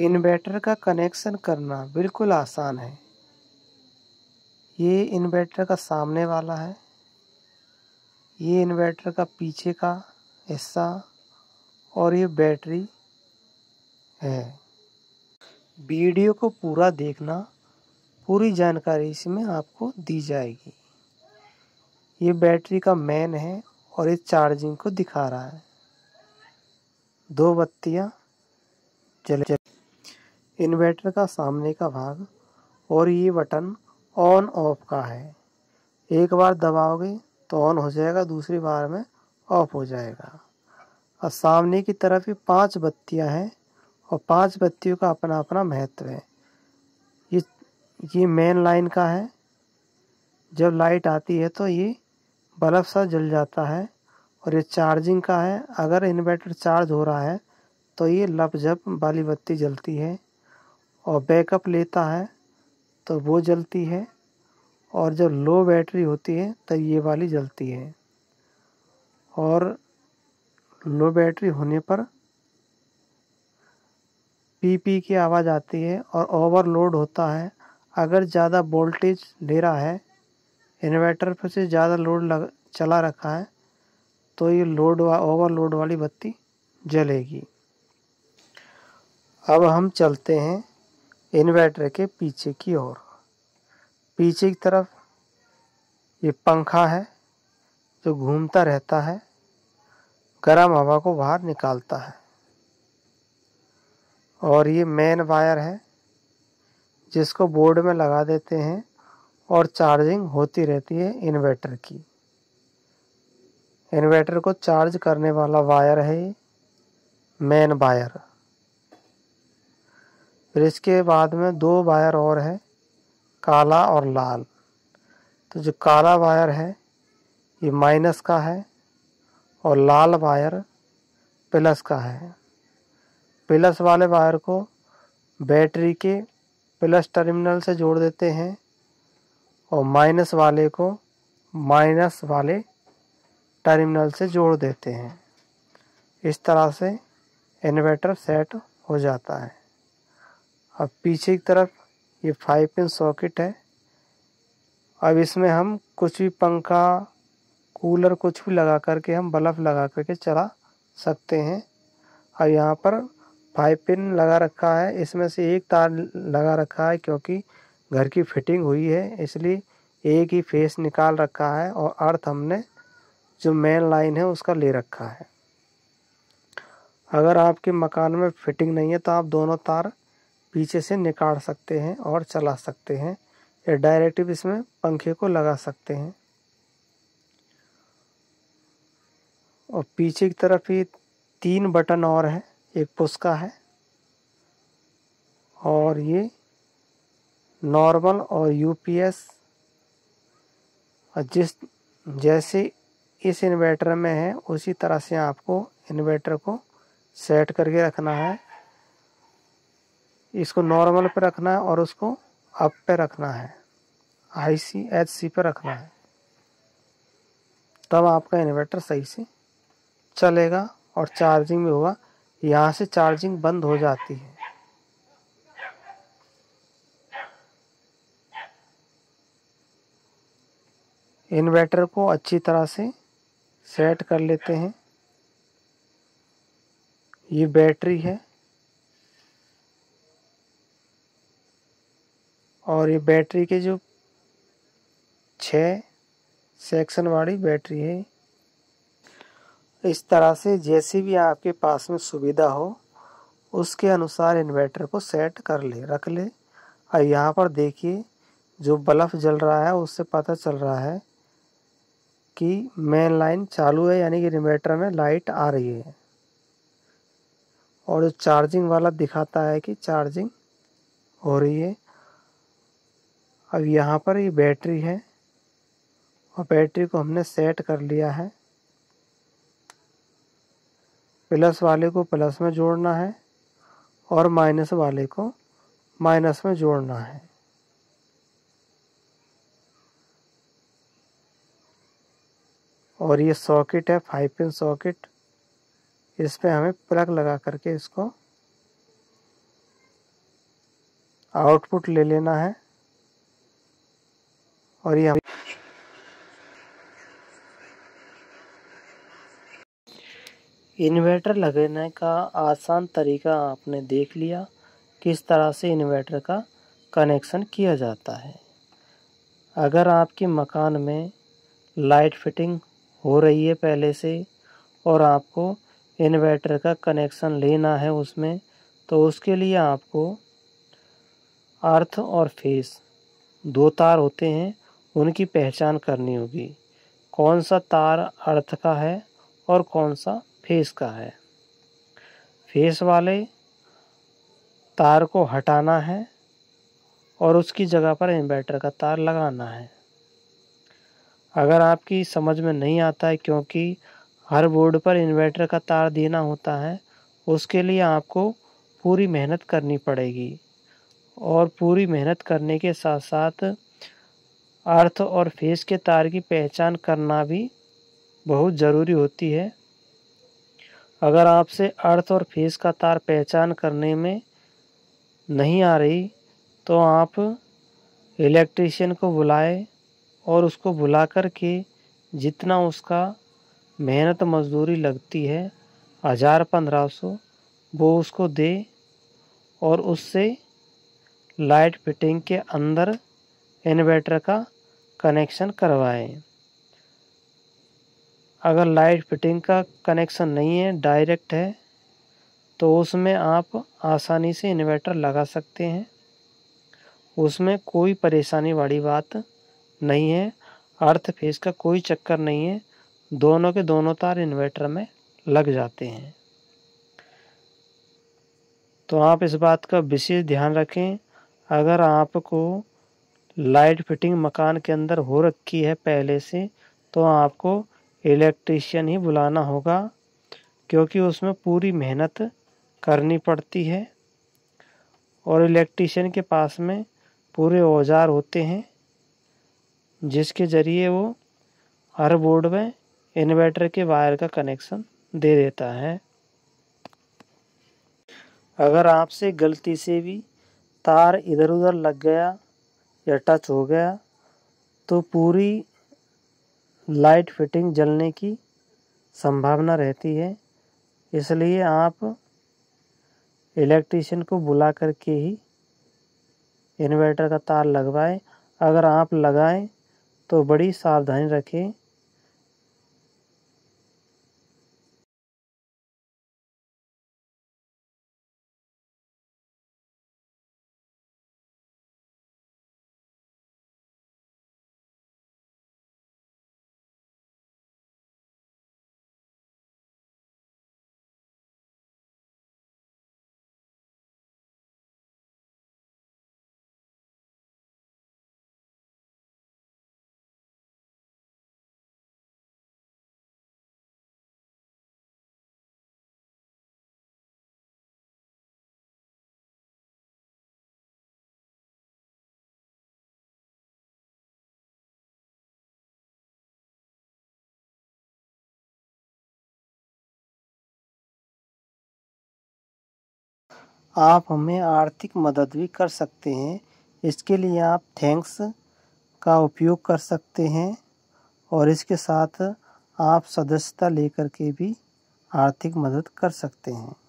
Inverter का connection करना बिल्कुल आसान है। ये इन्वर्टर का सामने वाला है, ये इन्वर्टर का पीछे का हिस्सा और ये बैटरी है। वीडियो को पूरा देखना, पूरी जानकारी इसमें आपको दी जाएगी। ये बैटरी का मैन है और ये चार्जिंग को दिखा रहा है। दो बत्तियाँ जले। इन्वर्टर का सामने का भाग और ये बटन ऑन ऑफ का है। एक बार दबाओगे तो ऑन हो जाएगा, दूसरी बार में ऑफ हो जाएगा। और सामने की तरफ ये 5 बत्तियां हैं और 5 बत्तियों का अपना अपना महत्व है। ये मेन लाइन का है। जब लाइट आती है तो ये बल्ब सा जल जाता है। और ये चार्जिंग का है, अगर इन्वर्टर चार्ज हो रहा है तो ये लपझप वाली बत्ती जलती है। और बैकअप लेता है तो वो जलती है। और जब लो बैटरी होती है तब ये वाली जलती है। और लो बैटरी होने पर पी की आवाज़ आती है। और ओवरलोड होता है, अगर ज़्यादा वोल्टेज ले रहा है, इन्वर्टर पर से ज़्यादा लोड चला रखा है, तो ये लोड ओवरलोड वाली बत्ती जलेगी। अब हम चलते हैं इन्वर्टर के पीछे की ओर। पीछे की तरफ ये पंखा है जो घूमता रहता है, गर्म हवा को बाहर निकालता है। और ये मेन वायर है जिसको बोर्ड में लगा देते हैं और चार्जिंग होती रहती है इन्वर्टर की। इन्वर्टर को चार्ज करने वाला वायर है ये मेन वायर। फिर इसके बाद में 2 वायर और है, काला और लाल। तो जो काला वायर है ये माइनस का है और लाल वायर प्लस का है। प्लस वाले वायर को बैटरी के प्लस टर्मिनल से जोड़ देते हैं और माइनस वाले को माइनस वाले टर्मिनल से जोड़ देते हैं। इस तरह से इन्वर्टर सेट हो जाता है। अब पीछे की तरफ ये 5 पिन सॉकेट है। अब इसमें हम कुछ भी पंखा, कूलर कुछ भी लगा करके, हम बल्ब लगा करके चला सकते हैं। अब यहाँ पर 5 पिन लगा रखा है, इसमें से एक तार लगा रखा है क्योंकि घर की फिटिंग हुई है, इसलिए एक ही फेस निकाल रखा है। और अर्थ हमने जो मेन लाइन है उसका ले रखा है। अगर आपके मकान में फिटिंग नहीं है तो आप दोनों तार पीछे से निकाल सकते हैं और चला सकते हैं, या डायरेक्ट इसमें पंखे को लगा सकते हैं। और पीछे की तरफ ये 3 बटन और हैं, एक पुश का है और ये नॉर्मल और यूपीएस। और जैसे इस इन्वर्टर में है उसी तरह से आपको इन्वर्टर को सेट करके रखना है। इसको नॉर्मल पे रखना है और उसको अप पे रखना है, ICHC पे रखना है, तब आपका इन्वर्टर सही से चलेगा और चार्जिंग भी होगा। यहाँ से चार्जिंग बंद हो जाती है। इन्वर्टर को अच्छी तरह से सेट कर लेते हैं। ये बैटरी है और ये बैटरी के जो 6 सेक्शन वाली बैटरी है। इस तरह से जैसे भी आपके पास में सुविधा हो उसके अनुसार इन्वर्टर को सेट कर ले, रख ले। और यहाँ पर देखिए जो बल्ब जल रहा है उससे पता चल रहा है कि मेन लाइन चालू है, यानी कि इन्वर्टर में लाइट आ रही है। और जो चार्जिंग वाला दिखाता है कि चार्जिंग हो रही है। अब यहाँ पर ये बैटरी है और बैटरी को हमने सेट कर लिया है। प्लस वाले को प्लस में जोड़ना है और माइनस वाले को माइनस में जोड़ना है। और ये सॉकेट है, 5 पिन सॉकेट। इस पे हमें प्लग लगा करके इसको आउटपुट ले लेना है और ये इन्वर्टर लगाने का आसान तरीका आपने देख लिया, किस तरह से इन्वर्टर का कनेक्शन किया जाता है। अगर आपके मकान में लाइट फिटिंग हो रही है पहले से और आपको इन्वर्टर का कनेक्शन लेना है उसमें, तो उसके लिए आपको अर्थ और फेस दो तार होते हैं, उनकी पहचान करनी होगी, कौन सा तार अर्थ का है और कौन सा फेस का है। फेस वाले तार को हटाना है और उसकी जगह पर इन्वर्टर का तार लगाना है। अगर आपकी समझ में नहीं आता है, क्योंकि हर बोर्ड पर इन्वर्टर का तार देना होता है, उसके लिए आपको पूरी मेहनत करनी पड़ेगी और पूरी मेहनत करने के साथ साथ अर्थ और फेस के तार की पहचान करना भी बहुत ज़रूरी होती है। अगर आपसे अर्थ और फेस का तार पहचान करने में नहीं आ रही तो आप इलेक्ट्रीशियन को बुलाएं और उसको बुला कर के जितना उसका मेहनत मजदूरी लगती है 1000-1500 वो उसको दे और उससे लाइट फिटिंग के अंदर इन्वर्टर का कनेक्शन करवाएं। अगर लाइट फिटिंग का कनेक्शन नहीं है, डायरेक्ट है, तो उसमें आप आसानी से इन्वर्टर लगा सकते हैं, उसमें कोई परेशानी वाली बात नहीं है। अर्थ फेस का कोई चक्कर नहीं है, दोनों के दोनों तार इन्वर्टर में लग जाते हैं। तो आप इस बात का विशेष ध्यान रखें। अगर आपको लाइट फिटिंग मकान के अंदर हो रखी है पहले से, तो आपको इलेक्ट्रीशियन ही बुलाना होगा, क्योंकि उसमें पूरी मेहनत करनी पड़ती है और इलेक्ट्रीशियन के पास में पूरे औजार होते हैं जिसके ज़रिए वो हर बोर्ड में इन्वर्टर के वायर का कनेक्शन दे देता है। अगर आपसे गलती से भी तार इधर उधर लग गया या टच हो गया तो पूरी लाइट फिटिंग जलने की संभावना रहती है, इसलिए आप इलेक्ट्रीशियन को बुला करके ही इन्वर्टर का तार लगवाएं। अगर आप लगाएं तो बड़ी सावधानी रखें। आप हमें आर्थिक मदद भी कर सकते हैं, इसके लिए आप थैंक्स का उपयोग कर सकते हैं और इसके साथ आप सदस्यता लेकर के भी आर्थिक मदद कर सकते हैं।